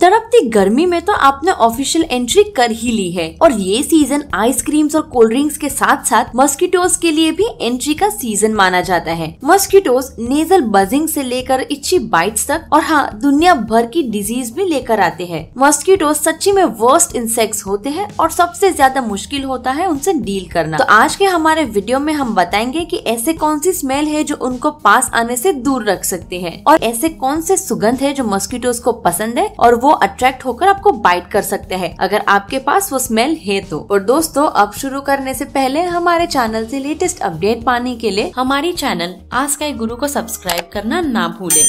तड़पती गर्मी में तो आपने ऑफिशियल एंट्री कर ही ली है और ये सीजन आइसक्रीम्स और कोल्ड ड्रिंक्स के साथ साथ मस्कीटोज के लिए भी एंट्री का सीजन माना जाता है। मस्कीटोज नेजल बजिंग से लेकर इच्छी बाइट्स तक और हाँ, दुनिया भर की डिजीज भी लेकर आते हैं। मस्कीटोज सच्ची में वर्स्ट इंसेक्ट्स होते हैं और सबसे ज्यादा मुश्किल होता है उनसे डील करना। तो आज के हमारे वीडियो में हम बताएंगे कि ऐसे कौन सी स्मेल है जो उनको पास आने से दूर रख सकते हैं और ऐसे कौन से सुगंध है जो मस्कीटोज को पसंद है और वो अट्रैक्ट होकर आपको बाइट कर सकते हैं अगर आपके पास वो स्मेल है तो। और दोस्तों, अब शुरू करने से पहले हमारे चैनल से लेटेस्ट अपडेट पाने के लिए हमारी चैनल आस्क आई गुरु को सब्सक्राइब करना ना भूलें।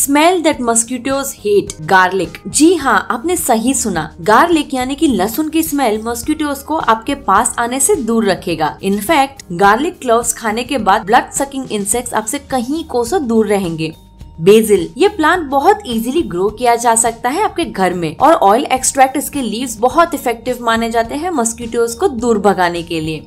Smell that mosquitoes hate, garlic. जी हाँ, आपने सही सुना, गार्लिक यानी कि लहसुन की स्मेल मस्कीटोज को आपके पास आने से दूर रखेगा। इनफैक्ट गार्लिक क्लोव्स खाने के बाद ब्लड सकिंग इंसेक्ट्स आपसे कहीं कोसों दूर रहेंगे। बेजिल, ये प्लांट बहुत इजीली ग्रो किया जा सकता है आपके घर में और ऑयल एक्सट्रैक्ट इसके लीव्स बहुत इफेक्टिव माने जाते हैं मस्कीटोज को दूर भगाने के लिए।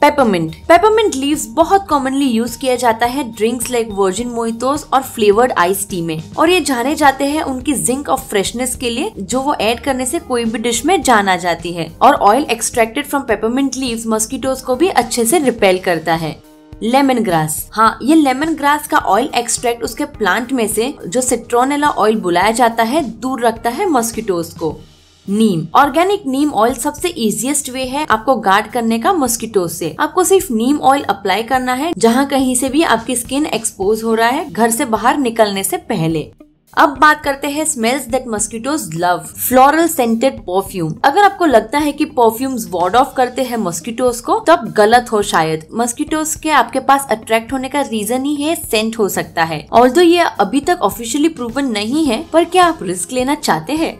पेपरमिंट, पेपरमिंट लीव्स बहुत कॉमनली यूज किया जाता है ड्रिंक्स लाइक वर्जिन मोइटोस और फ्लेवर्ड आइस टी में और ये जाने जाते हैं उनकी जिंक और फ्रेशनेस के लिए जो वो ऐड करने से कोई भी डिश में जाना जाती है। और oil extracted from peppermint leaves mosquitoes को भी अच्छे से रिपेल करता है। लेमन ग्रास, हाँ, ये लेमन ग्रास का ऑयल एक्सट्रैक्ट उसके प्लांट में से जो सिट्रोनेला ऑयल बुलाया जाता है दूर रखता है मस्कीटोज को। नीम, ऑर्गेनिक नीम ऑयल सबसे इजीएस्ट वे है आपको गार्ड करने का मस्कीटोज से। आपको सिर्फ नीम ऑयल अप्लाई करना है जहाँ कहीं से भी आपकी स्किन एक्सपोज हो रहा है घर से बाहर निकलने से पहले। अब बात करते हैं smells that mosquitoes love. Floral scented perfume, अगर आपको लगता है कि परफ्यूम्स वार्ड ऑफ करते हैं मस्कीटोज को तब गलत हो शायद। मस्कीटोज के आपके पास अट्रैक्ट होने का रीजन ही है सेंट हो सकता है। ऑल्दो ये अभी तक ऑफिशियली प्रूवन नहीं है, पर क्या आप रिस्क लेना चाहते हैं?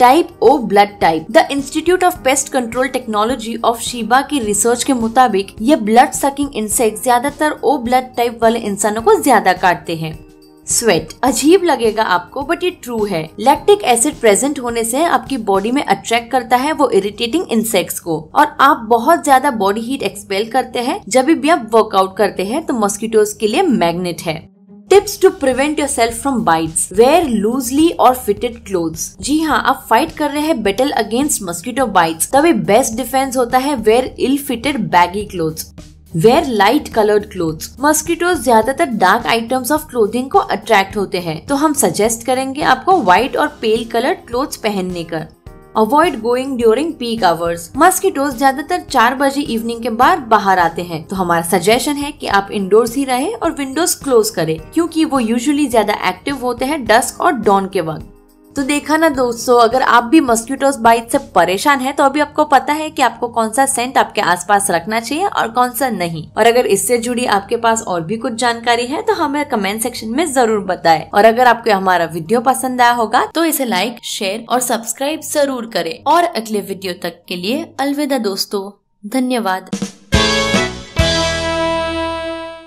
Type O blood type. The institute of pest control technology of Chiba की रिसर्च के मुताबिक ये ब्लड सकिंग इंसेक्ट ज्यादातर ओ ब्लड टाइप वाले इंसानों को ज्यादा काटते हैं। स्वेट, अजीब लगेगा आपको बट ये ट्रू है। लैक्टिक एसिड प्रेजेंट होने से आपकी बॉडी में अट्रैक्ट करता है वो इरिटेटिंग इंसेक्ट्स को और आप बहुत ज्यादा बॉडी हीट एक्सपेल करते हैं जब भी आप वर्कआउट करते हैं, तो मस्कीटोज के लिए मैग्नेट है। Tips to prevent yourself from bites. Wear loosely और फिटेड क्लोथ्स। जी हाँ, आप फाइट कर रहे हैं बैटल अगेंस्ट मस्कीटो बाइट्स, तभी बेस्ट डिफेंस होता है wear ill fitted baggy clothes. Wear light coloured clothes. Mosquitoes ज्यादातर डार्क आइटम्स ऑफ क्लोथिंग को अट्रैक्ट होते हैं, तो हम सजेस्ट करेंगे आपको व्हाइट और पेल कलर्ड क्लोथ्स पहनने का। Avoid going during peak hours. Mosquitoes ज्यादातर 4 बजे इवनिंग के बाद बाहर आते हैं, तो हमारा सजेशन है कि आप इंडोर्स ही रहें और विंडोज क्लोज करें क्योंकि वो यूजुअली ज्यादा एक्टिव होते हैं डस्क और डॉन के वक्त। तो देखा ना दोस्तों, अगर आप भी मस्कीटोज बाइट से परेशान हैं तो अभी आपको पता है कि आपको कौन सा सेंट आपके आसपास रखना चाहिए और कौन सा नहीं। और अगर इससे जुड़ी आपके पास और भी कुछ जानकारी है तो हमें कमेंट सेक्शन में जरूर बताएं। और अगर आपको हमारा वीडियो पसंद आया होगा तो इसे लाइक, शेयर और सब्सक्राइब जरूर करें। और अगले वीडियो तक के लिए अलविदा दोस्तों, धन्यवाद।